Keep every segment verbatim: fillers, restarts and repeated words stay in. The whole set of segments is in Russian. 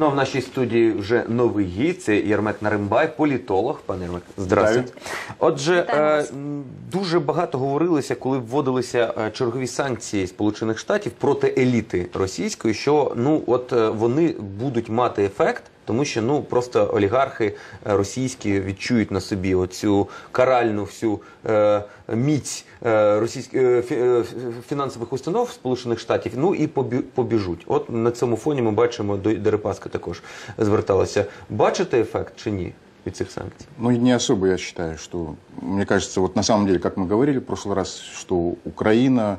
Ну, а в нашій студії вже новий гість, це Ермек Нарымбай, політолог. Пане Ермек, здравствуйте. Отже, е, дуже багато говорилося, коли вводилися чергові санкції Сполучених Штатів проти еліти російської, що ну, от, вони будуть мати ефект, тому що ну, просто олігархи російські відчують на собі оцю каральну всю е, міць е, російських е, е, фінансових установ Сполучених Штатів, ну і побі, побіжуть. От на цьому фоні ми бачимо, до Дерипаска також зверталася. Бачите ефект чи ні від цих санкцій? Ну, не особо, я вважаю, що, мені кажется, вот на самом деле, як ми говорили в прошлый раз, що Україна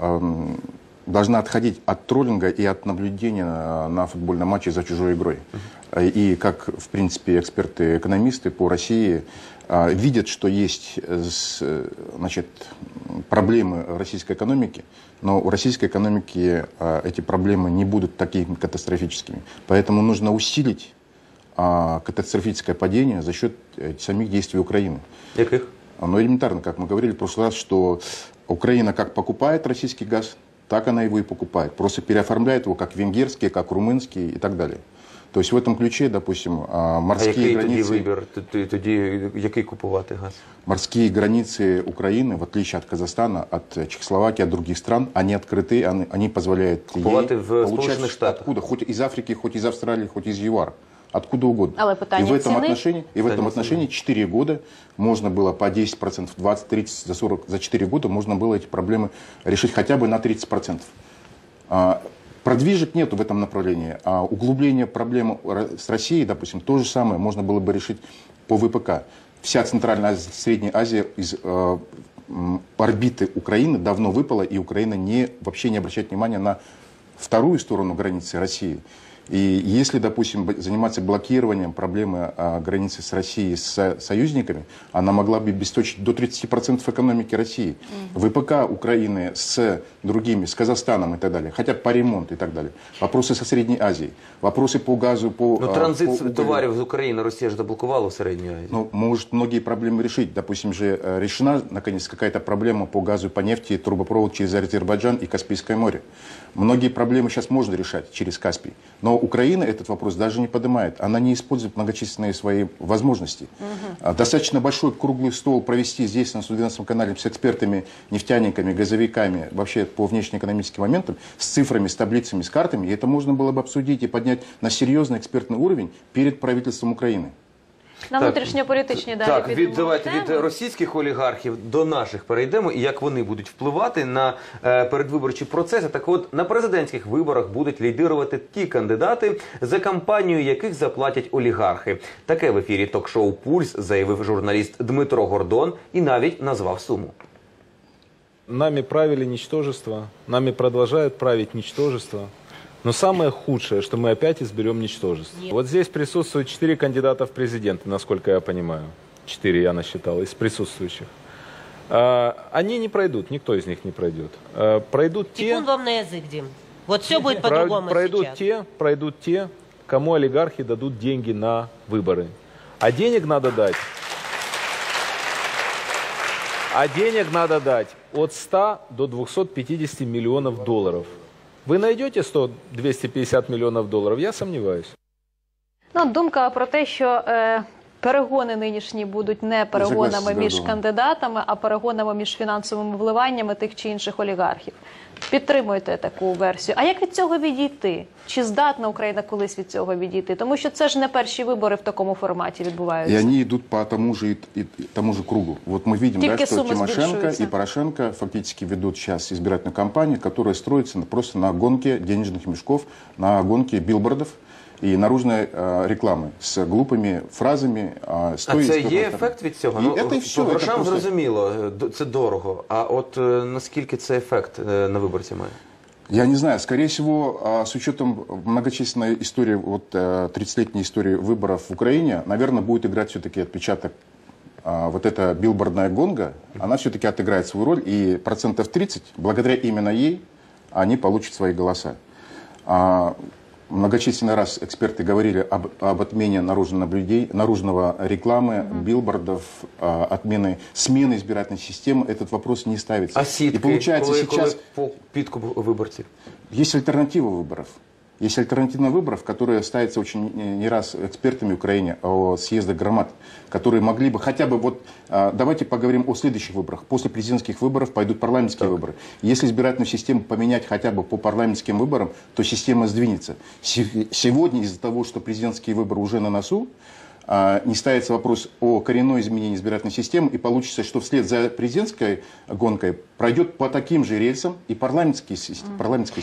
Э, должна отходить от троллинга и от наблюдения на, на футбольном матче за чужой игрой. Uh-huh. И как, в принципе, эксперты-экономисты по России а, видят, что есть с, значит, проблемы российской экономики, но у российской экономики а, эти проблемы не будут такими катастрофическими. Поэтому нужно усилить а, катастрофическое падение за счет самих действий Украины. Каких? Ну, элементарно, как мы говорили в прошлый раз, что Украина как покупает российский газ, так она его и покупает. Просто переоформляет его как венгерский, как румынский и так далее. То есть в этом ключе, допустим, морские а границы... Тоді вибір? Тоді, який купувати газ? Морские границы Украины, в отличие от Казахстана, от Чехословакии, от других стран, они открыты, они, они позволяют купувати ей в получать откуда, хоть из Африки, хоть из Австралии, хоть из ЮАР, откуда угодно. И в этом отношении, и в этом отношении четыре года можно было по десять процентов, двадцать, тридцать, за сорок, за четыре года можно было эти проблемы решить хотя бы на тридцать процентов. А, продвижек нету в этом направлении. А углубление проблем с Россией, допустим, то же самое можно было бы решить по ВПК. Вся Центральная Азия, Средняя Азия из э, орбиты Украины давно выпала, и Украина не, вообще не обращает внимания на вторую сторону границы России. И если, допустим, заниматься блокированием проблемы а, границы с Россией с союзниками, она могла бы обесточить до тридцати процентов экономики России. Mm-hmm. ВПК Украины с другими, с Казахстаном и так далее, хотя бы по ремонту и так далее. Вопросы со Средней Азией, вопросы по газу, по... Но а, транзит по... товаров из Украины Россия же заблоковала в Среднюю Азию. Ну, может многие проблемы решить. Допустим же, решена, наконец, какая-то проблема по газу, по нефти, трубопровод через Азербайджан и Каспийское море. Многие проблемы сейчас можно решать через Каспий, но Украина этот вопрос даже не поднимает. Она не использует многочисленные свои возможности. Угу. Достаточно большой круглый стол провести здесь, на сто двенадцатом канале, с экспертами, нефтяниками, газовиками, вообще по внешнеэкономическим моментам, с цифрами, с таблицами, с картами. И это можно было бы обсудить и поднять на серьезный экспертный уровень перед правительством Украины. На внутрішньополітичні далі підемо. Так, від, давайте від російських олігархів до наших перейдемо, і як вони будуть впливати на е, передвиборчі процеси. Так от, на президентських виборах будуть лідирувати ті кандидати, за кампанію яких заплатять олігархи. Таке в ефірі ток-шоу «Пульс» заявив журналіст Дмитро Гордон і навіть назвав суму. Нами правили ничтожество, нами продовжують правити ничтожество. Но самое худшее, что мы опять изберем ничтожество. Нет. Вот здесь присутствуют четыре кандидата в президенты, насколько я понимаю. Четыре я насчитал из присутствующих. А, они не пройдут, никто из них не пройдет. А, пройдут те... Секунд вам на язык, Дим. Вот все будет по-другому пройдут сейчас. Те, пройдут те, кому олигархи дадут деньги на выборы. А денег надо дать... А денег надо дать от ста до двухсот пятидесяти миллионов долларов. Вы найдете сто-двести пятьдесят миллионов долларов? Я сомневаюсь. Ну, думка про те, що е, перегони нинішні будуть не перегонами між кандидатами, а перегонами між фінансовими вливаннями тих чи інших олігархів. Підтримуєте таку версію. А як від цього відійти? Чи здатна Україна колись від цього відійти? Тому що це ж не перші вибори в такому форматі відбуваються. І вони йдуть по тому ж, і, тому ж кругу. От ми бачимо, да, що Тимошенко і Порошенко фактично ведуть зараз избирательную кампанию, яка строїться просто на гонке денежных мешков, на гонке билбордов и наружной э, рекламы с глупыми фразами. Э, а це є ефект від цього? Ну, это все, по грошам просто... зрозуміло, це дорого. А от э, наскільки це ефект э, на виборці має? Я не знаю. Скорее всего, э, с учетом многочисленной истории, вот, э, тридцатилетней истории выборов в Украине, наверное, будет играть все-таки отпечаток. А, вот эта билбордная гонка, она все-таки отыграет свою роль, и процентов тридцать, благодаря именно ей, они получат свои голоса. А, Многочисленный раз эксперты говорили об, об отмене наружного, наблюдей, наружного рекламы, mm-hmm. билбордов, э, отмены, смены избирательной системы. Этот вопрос не ставится. А ситки, и получается коли, сейчас... Коли по подкуп выборцев? Есть альтернатива выборов. Есть альтернативные выборы, которые ставятся очень не раз экспертами Украины о съездах громад, которые могли бы хотя бы вот... Давайте поговорим о следующих выборах. После президентских выборов пойдут парламентские так. выборы. Если избирательную систему поменять хотя бы по парламентским выборам, то система сдвинется. Сегодня из-за того, что президентские выборы уже на носу, не ставится вопрос о коренной изменении избирательной системы, и получится, что вслед за президентской гонкой пройдет по таким же рельсам и парламентська система.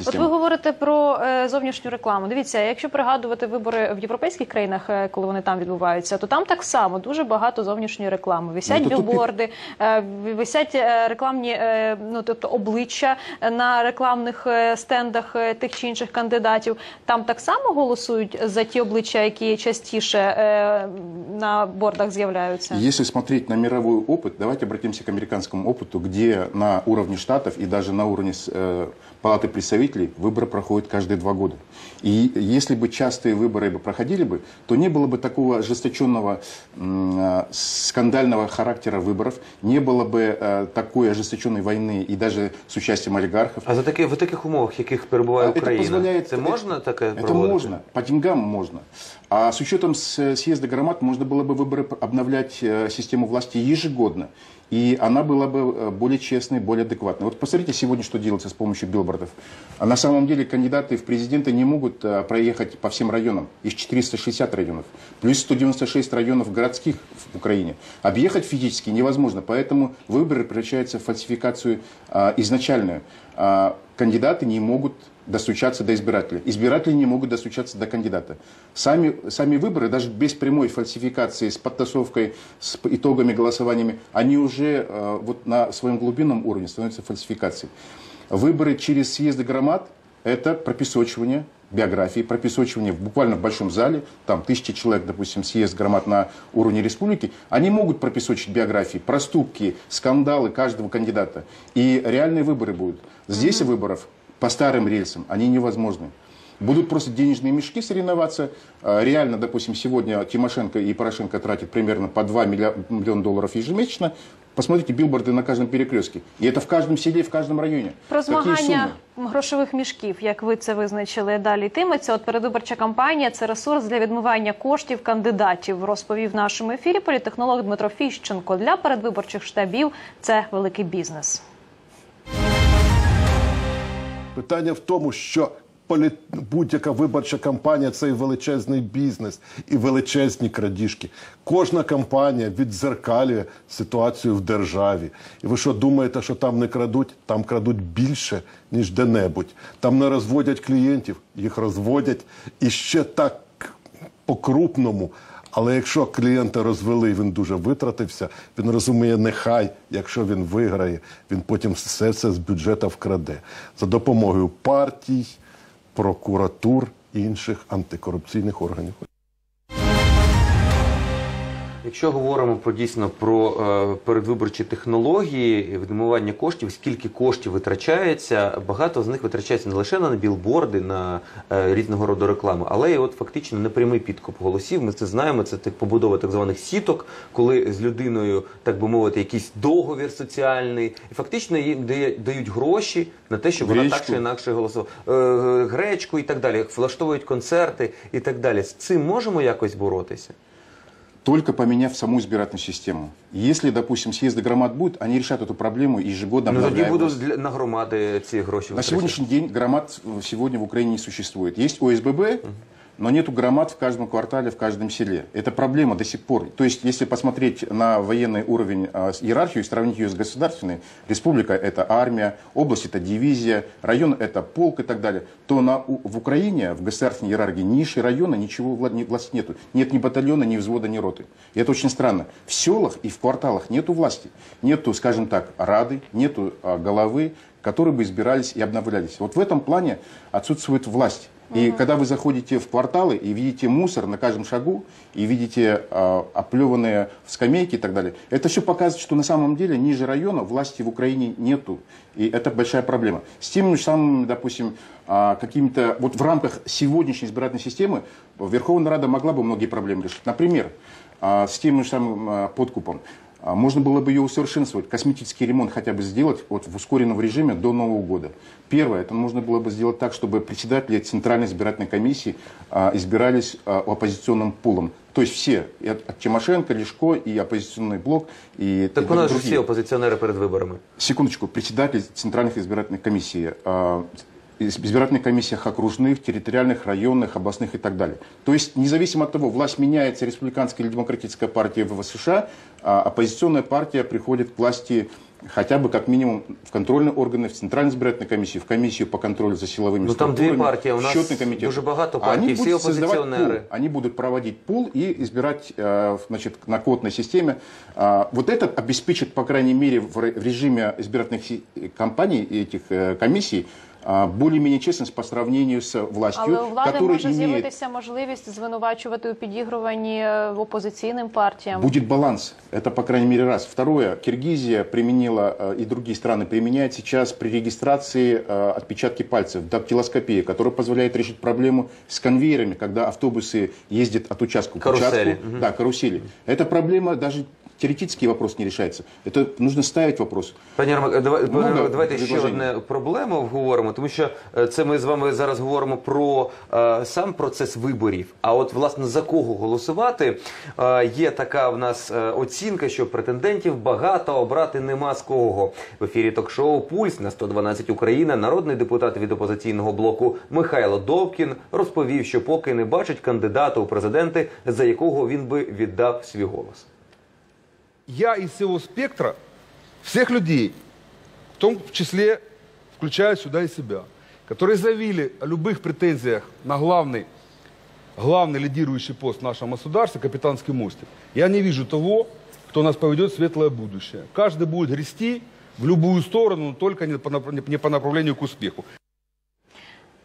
От ви говорите про зовнішню рекламу. Дивіться, якщо пригадувати вибори в європейських країнах, коли вони там відбуваються, то там так само дуже багато зовнішньої реклами. Висять білборди, висять рекламні, ну, тобто обличчя на рекламних стендах тих чи інших кандидатів. Там так само голосують за ті обличчя, які частіше на бордах появляются. Если смотреть на мировой опыт, давайте обратимся к американскому опыту, где на уровне штатов и даже на уровне э, палаты представителей выборы проходят каждые два года. И если бы частые выборы бы проходили бы, то не было бы такого ожесточенного э, скандального характера выборов, не было бы э, такой ожесточенной войны и даже с участием олигархов. А за такие, в таких умовах, в каких перебывает это Украина, позволяет, это можно такое это проводить? Можно, по деньгам можно. А с учетом съезда громад можно было бы выборы обновлять систему власти ежегодно. И она была бы более честной, более адекватной. Вот посмотрите сегодня, что делается с помощью билбордов. На самом деле кандидаты в президенты не могут проехать по всем районам. Из четырёхсот шестидесяти районов. Плюс сто девяносто шесть районов городских в Украине. Объехать физически невозможно. Поэтому выборы превращаются в фальсификацию изначальную. Кандидаты не могут достучаться до избирателя. Избиратели не могут достучаться до кандидата. Сами, сами выборы, даже без прямой фальсификации, с подтасовкой, с итогами голосованиями, они уже э, вот на своем глубинном уровне становятся фальсификацией. Выборы через съезды громад – это пропесочивание биографии, пропесочивание буквально в большом зале, там тысячи человек, допустим, съезд громад на уровне республики, они могут пропесочить биографии, проступки, скандалы каждого кандидата. И реальные выборы будут. Здесь mm-hmm. выборов по старым рельсам они невозможны. Будут просто денежные мешки соревноваться. Реально, допустим, сегодня Тимошенко и Порошенко тратят примерно по два миллиона долларов ежемесячно. Посмотрите билборды на каждом перекрестке. И это в каждом селе, в каждом районе. Про змагання грошових мішків, як ви це визначили, далі йтиметься. От передвиборча кампанія – це ресурс для відмивання коштів кандидатів, розповів в нашому ефірі політтехнолог Дмитро Фіщенко. Для передвиборчих штабів це великий бізнес. Питання в тому, що будь-яка виборча кампанія – це і величезний бізнес, і величезні крадіжки. Кожна кампанія віддзеркалює ситуацію в державі. І ви що, думаєте, що там не крадуть? Там крадуть більше, ніж де-небудь. Там не розводять клієнтів, їх розводять. І ще так по-крупному. Але якщо клієнта розвели, він дуже витратився, він розуміє, нехай, якщо він виграє, він потім все це з бюджету вкраде. За допомогою партій, прокуратур і інших антикорупційних органів. Якщо говоримо про дійсно про е, передвиборчі технології, відмивання коштів, скільки коштів витрачається, багато з них витрачається не лише на білборди, на е, різного роду рекламу, але й от фактично непрямий підкуп голосів. Ми це знаємо, це так, побудова так званих сіток, коли з людиною, так би мовити, якийсь договір соціальний, і фактично їй дають гроші на те, щоб вона так чи інакше голосувала. Е, гречку і так далі, влаштовують концерти і так далі. З цим можемо якось боротися? Только поменяв саму избирательную систему. Если, допустим, съезды громад будут, они решат эту проблему ежегодно. Но они будут для, на громады эти гроши. На сегодняшний день громад сегодня в Украине не существует. Есть ОСББ, угу. но нету громад в каждом квартале, в каждом селе. Это проблема до сих пор. То есть, если посмотреть на военный уровень э, иерархию и сравнить ее с государственной, республика – это армия, область – это дивизия, район – это полк и так далее, то на, у, в Украине, в государственной иерархии, ниши района, ничего власти, власти нету. Нет ни батальона, ни взвода, ни роты. И это очень странно. В селах и в кварталах нету власти. Нету, скажем так, рады, нету э, головы, которые бы избирались и обновлялись. Вот в этом плане отсутствует власть. И mm-hmm. когда вы заходите в кварталы и видите мусор на каждом шагу, и видите э, оплеванные скамейки и так далее, это все показывает, что на самом деле ниже района власти в Украине нету. И это большая проблема. С тем же самым, допустим, э, какими-то... Вот в рамках сегодняшней избирательной системы Верховная Рада могла бы многие проблемы решить. Например, э, с тем же самым э, подкупом. Можно было бы ее усовершенствовать, косметический ремонт хотя бы сделать вот, в ускоренном режиме до Нового года. Первое, это можно было бы сделать так, чтобы председатели Центральной избирательной комиссии а, избирались а, оппозиционным пулом. То есть все, и от, от Тимошенко, Лешко, и оппозиционный блок. И, так и у нас другие. Же все оппозиционеры перед выборами. Секундочку, председатели Центральных избирательных комиссий. А, избирательных комиссиях окружных, территориальных, районных, областных и так далее. То есть, независимо от того, власть меняется, республиканская или демократическая партия в США, а оппозиционная партия приходит к власти хотя бы как минимум в контрольные органы, в Центральную избирательную комиссию, в комиссию по контролю за силовыми ну, структурами, там две партии, у нас счетный комитет. Дуже багато партий, они будут все оппозиционеры. Они будут проводить пул и избирать значит, на квотной системе. Вот это обеспечит, по крайней мере, в режиме избирательных кампаний этих комиссий более-менее чесність по сравнению с властью, которая имеет... Але у влади може з'явитися можливість звинувачувати у підігруванні опозиційним партіям. Будет баланс. Это, по крайней мере, раз. Второе. Киргизия применила, и другие страны применяют сейчас при регистрации отпечатки пальцев, дактилоскопия, которая позволяет решить проблему с конвейерами, когда автобусы ездят от участка к участку. Карусели. Да, карусели. Эта проблема даже... Теоретический вопрос не решается. Это нужно ставить вопрос. Пані Ермек, давай, давайте ще одне проблему обговоримо, тому що це ми з вами зараз говоримо про е, сам процес виборів. А от, власне, за кого голосувати? Е, є така в нас оцінка, що претендентів багато, обрати нема з кого. В ефірі ток-шоу «Пульс» на сто дванадцять Україна народний депутат від опозиційного блоку Михайло Довкін розповів, що поки не бачить кандидата у президенти, за якого він би віддав свій голос. Я из всего спектра всех людей, в том числе включая сюда и себя, которые заявили о любых претензиях на главный, главный лидирующий пост в нашем государстве, капитанский мостик, я не вижу того, кто нас поведет в светлое будущее. Каждый будет грести в любую сторону, но только не по, не по направлению к успеху.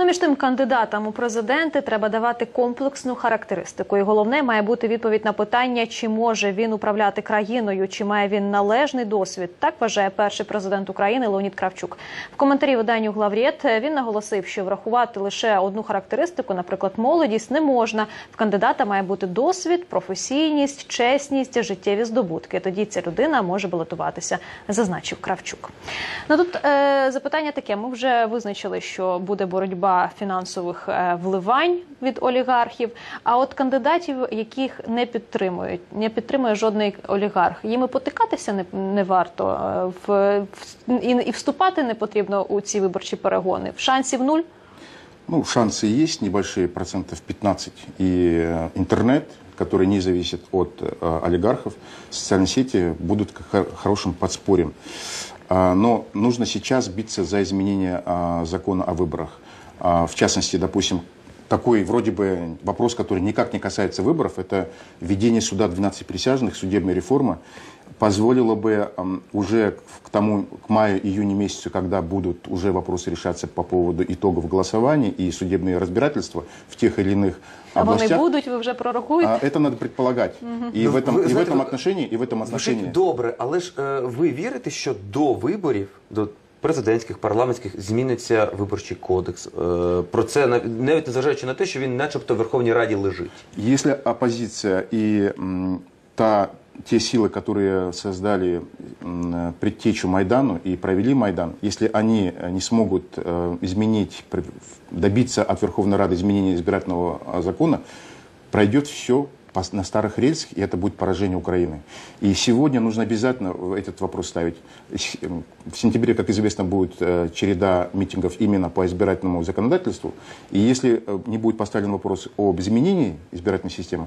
Ну, між тим, кандидатам у президенти треба давати комплексну характеристику. І головне має бути відповідь на питання, чи може він управляти країною, чи має він належний досвід. Так вважає перший президент України Леонід Кравчук. В коментарі виданню «Главред» він наголосив, що врахувати лише одну характеристику, наприклад, молодість, не можна. В кандидата має бути досвід, професійність, чесність, життєві здобутки. Тоді ця людина може балотуватися, зазначив Кравчук. Ну, тут е, запитання таке. Ми вже визначили, що буде боротьба фінансових вливань від олігархів, а от кандидатів, яких не підтримують, не підтримує жодний олігарх, їм і потикатися не, не варто, в, в, і, і вступати не потрібно у ці виборчі перегони. Шансів нуль? Ну, шансы есть небольшие, процентов пятнадцать. И интернет, который не зависит от олигархов, социальные сети будут хорошим подспорьем. Но нужно сейчас биться за изменение закона о выборах. В частности, допустим, такой вроде бы вопрос, который никак не касается выборов, это введение суда двенадцати присяжных, судебная реформа, позволило бы уже к тому, к маю-июню месяцу, когда будут уже вопросы решаться по поводу итогов голосования и судебные разбирательства в тех или иных областях. А они будут, вы уже пророкуете? Это надо предполагать. Угу. И, ну, в этом, вы, и, знаете, в этом отношении, и в этом отношении. Добре, але ж ви вірите, що до виборів, до президентських, парламентських зміниться виборчий кодекс. Про це навіть незважаючи на те, що він начебто в Верховній Раді лежить. Якщо опозиція і та, те силы, которые создали предтечу Майдану и провели Майдан, если они не смогут изменить, добиться от Верховной Рады изменения избирательного закона, пройдет все на старых рельсах, и это будет поражение Украины. И сегодня нужно обязательно этот вопрос ставить. В сентябре, как известно, будет череда митингов именно по избирательному законодательству. И если не будет поставлен вопрос об изменении избирательной системы,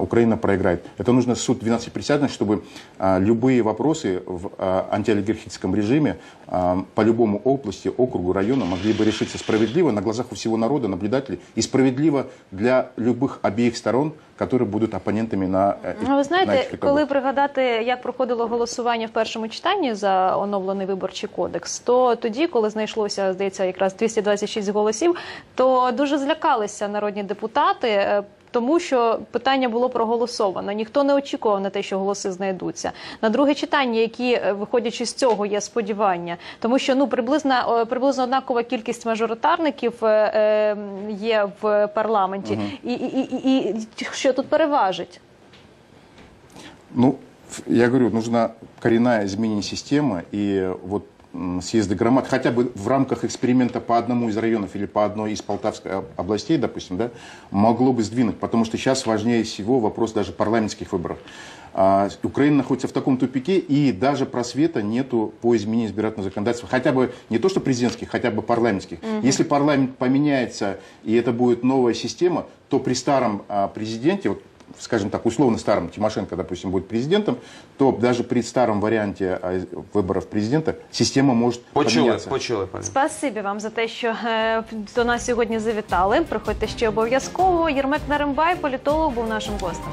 Украина проиграет. Это нужно суд двенадцати присяжных, чтобы любые вопросы в антиолигархическом режиме по любому области, округу, району могли бы решиться справедливо на глазах у всего народа, наблюдателей, и справедливо для любых обеих сторон, которые будут оппонентами на этих выборах. Ви знаєте, коли пригадати, як проходило голосування в першому читанні за оновлений виборчий кодекс, то тоді, коли знайшлося, здається, якраз двісті двадцять шість голосів, то дуже злякалися народні депутати, тому що питання було проголосовано. Ніхто не очікував на те, що голоси знайдуться. На друге читання, які, виходячи з цього, є сподівання. Тому що ну, приблизно, приблизно однакова кількість мажоритарників е, є в парламенті. Угу. І, і, і, і що тут переважить? Ну, Я говорю, нужна коренная изменение системы, и вот съезды громад, хотя бы в рамках эксперимента по одному из районов или по одной из Полтавской областей, допустим, да, могло бы сдвинуть, потому что сейчас важнее всего вопрос даже парламентских выборов. А, Украина находится в таком тупике, и даже просвета нету по изменению избирательного законодательства, хотя бы не то что президентских, хотя бы парламентских. Угу. Если парламент поменяется, и это будет новая система, то при старом а, президенте, вот, скажем так, условно старым, Тимошенко, допустим, будет президентом, то даже при старом варианте выборов президента система может почули, поменяться. Почули, пані. Спасибі вам за те, що до нас сьогодні завітали. Приходьте ще обов'язково. Єрмек Нарымбай, політолог, був нашим гостем.